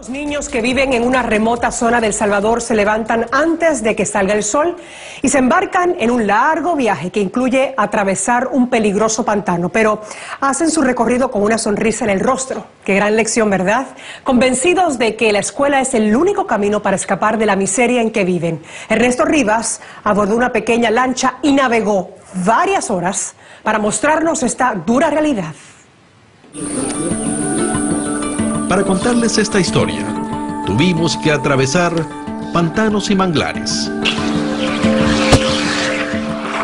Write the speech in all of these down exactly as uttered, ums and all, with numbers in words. Los niños que viven en una remota zona de El Salvador se levantan antes de que salga el sol y se embarcan en un largo viaje que incluye atravesar un peligroso pantano, pero hacen su recorrido con una sonrisa en el rostro. Qué gran lección, ¿verdad? Convencidos de que la escuela es el único camino para escapar de la miseria en que viven. Ernesto Rivas abordó una pequeña lancha y navegó varias horas para mostrarnos esta dura realidad. Para contarles esta historia, tuvimos que atravesar pantanos y manglares.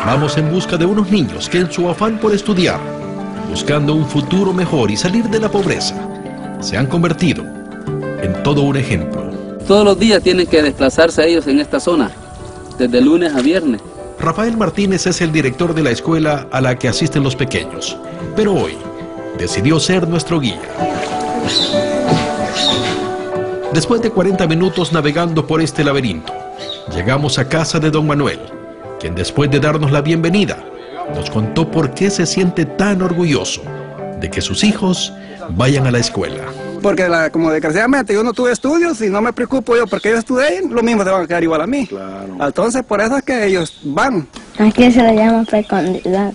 Vamos en busca de unos niños que en su afán por estudiar, buscando un futuro mejor y salir de la pobreza, se han convertido en todo un ejemplo. Todos los días tienen que desplazarse ellos en esta zona, desde lunes a viernes. Rafael Martínez es el director de la escuela a la que asisten los pequeños, pero hoy decidió ser nuestro guía. Después de cuarenta minutos navegando por este laberinto, llegamos a casa de don Manuel, quien después de darnos la bienvenida, nos contó por qué se siente tan orgulloso de que sus hijos vayan a la escuela. Porque la, como desgraciadamente yo no tuve estudios y no me preocupo yo porque yo estudié, lo mismo se van a quedar igual a mí. Claro. Entonces por eso es que ellos van. Aquí se le llama fecundidad.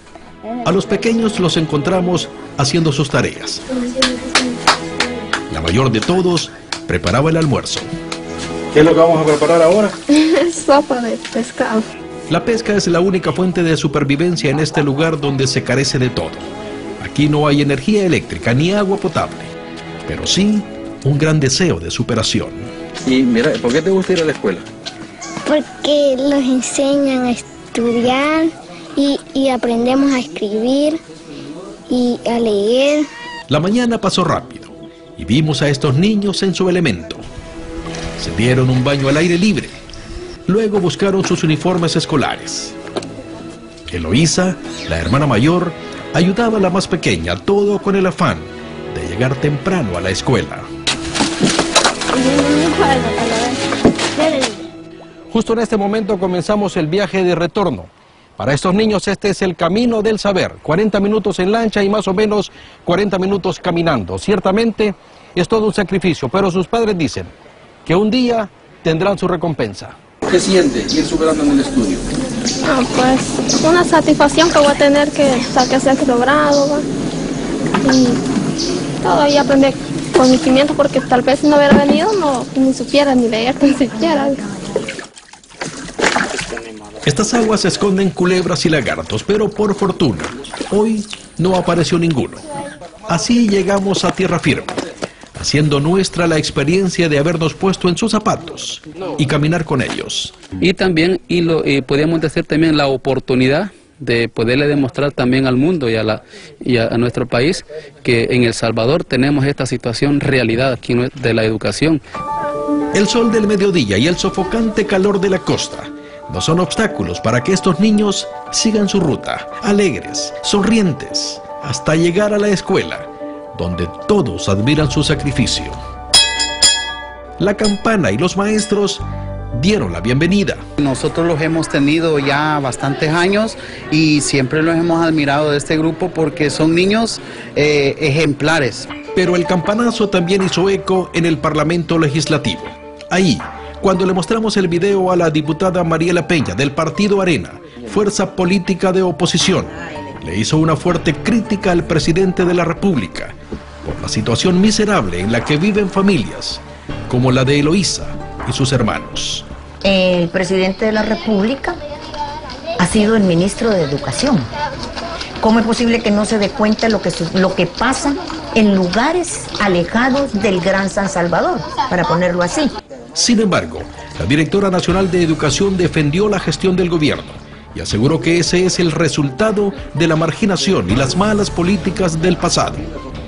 A los pequeños los encontramos haciendo sus tareas. La mayor de todos preparaba el almuerzo. ¿Qué es lo que vamos a preparar ahora? Sopa de pescado. La pesca es la única fuente de supervivencia en este lugar donde se carece de todo. Aquí no hay energía eléctrica ni agua potable, pero sí un gran deseo de superación. Y mira, ¿por qué te gusta ir a la escuela? Porque los enseñan a estudiar y, y aprendemos a escribir y a leer. La mañana pasó rápido. Y vimos a estos niños en su elemento. Se dieron un baño al aire libre. Luego buscaron sus uniformes escolares. Eloísa, la hermana mayor, ayudaba a la más pequeña, todo con el afán de llegar temprano a la escuela. Justo en este momento comenzamos el viaje de retorno. Para estos niños este es el camino del saber, cuarenta minutos en lancha y más o menos cuarenta minutos caminando. Ciertamente es todo un sacrificio, pero sus padres dicen que un día tendrán su recompensa. ¿Qué siente ir superando en el estudio? Ah, pues una satisfacción que voy a tener que sacar ser logrado, ¿va? Y todavía aprender conocimiento porque tal vez si no hubiera venido no ni supiera ni leer ni siquiera. Estas aguas esconden culebras y lagartos, pero por fortuna, hoy no apareció ninguno. Así llegamos a tierra firme, haciendo nuestra la experiencia de habernos puesto en sus zapatos y caminar con ellos. Y también, y lo, eh, podíamos decir también la oportunidad de poderle demostrar también al mundo y a, la, y a, a nuestro país que en El Salvador tenemos esta situación realidad aquí de la educación. El sol del mediodía y el sofocante calor de la costa no son obstáculos para que estos niños sigan su ruta, alegres, sonrientes, hasta llegar a la escuela, donde todos admiran su sacrificio. La campana y los maestros dieron la bienvenida. Nosotros los hemos tenido ya bastantes años y siempre los hemos admirado de este grupo porque son niños eh, ejemplares. Pero el campanazo también hizo eco en el Parlamento Legislativo. Ahí, cuando le mostramos el video a la diputada Mariela Peña del Partido Arena, fuerza política de oposición, le hizo una fuerte crítica al presidente de la República por la situación miserable en la que viven familias como la de Eloísa y sus hermanos. El presidente de la República ha sido el ministro de Educación. ¿Cómo es posible que no se dé cuenta lo que, lo que pasa en lugares alejados del Gran San Salvador, para ponerlo así? Sin embargo, la directora nacional de Educación defendió la gestión del gobierno y aseguró que ese es el resultado de la marginación y las malas políticas del pasado.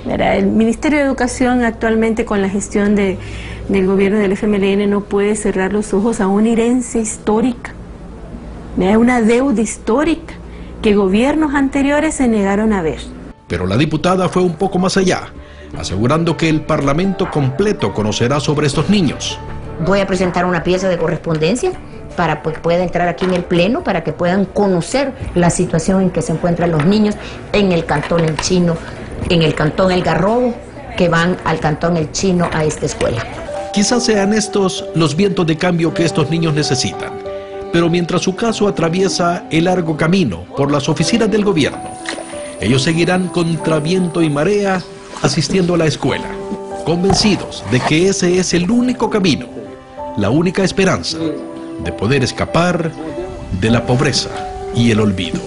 Mira, el Ministerio de Educación actualmente con la gestión de, del gobierno del F M L N no puede cerrar los ojos a una herencia histórica, a una deuda histórica que gobiernos anteriores se negaron a ver. Pero la diputada fue un poco más allá, asegurando que el Parlamento completo conocerá sobre estos niños. Voy a presentar una pieza de correspondencia para que pueda entrar aquí en el Pleno, para que puedan conocer la situación en que se encuentran los niños en el cantón El Chino, en el cantón El Garrobo, que van al cantón El Chino a esta escuela. Quizás sean estos los vientos de cambio que estos niños necesitan. Pero mientras su caso atraviesa el largo camino por las oficinas del gobierno, ellos seguirán contra viento y marea asistiendo a la escuela, convencidos de que ese es el único camino, la única esperanza de poder escapar de la pobreza y el olvido.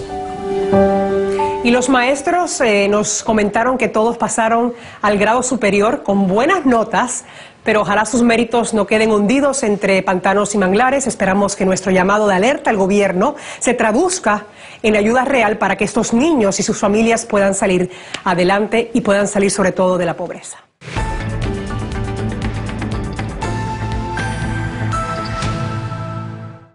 Y los maestros eh, nos comentaron que todos pasaron al grado superior con buenas notas, pero ojalá sus méritos no queden hundidos entre pantanos y manglares. Esperamos que nuestro llamado de alerta al gobierno se traduzca en ayuda real para que estos niños y sus familias puedan salir adelante y puedan salir sobre todo de la pobreza.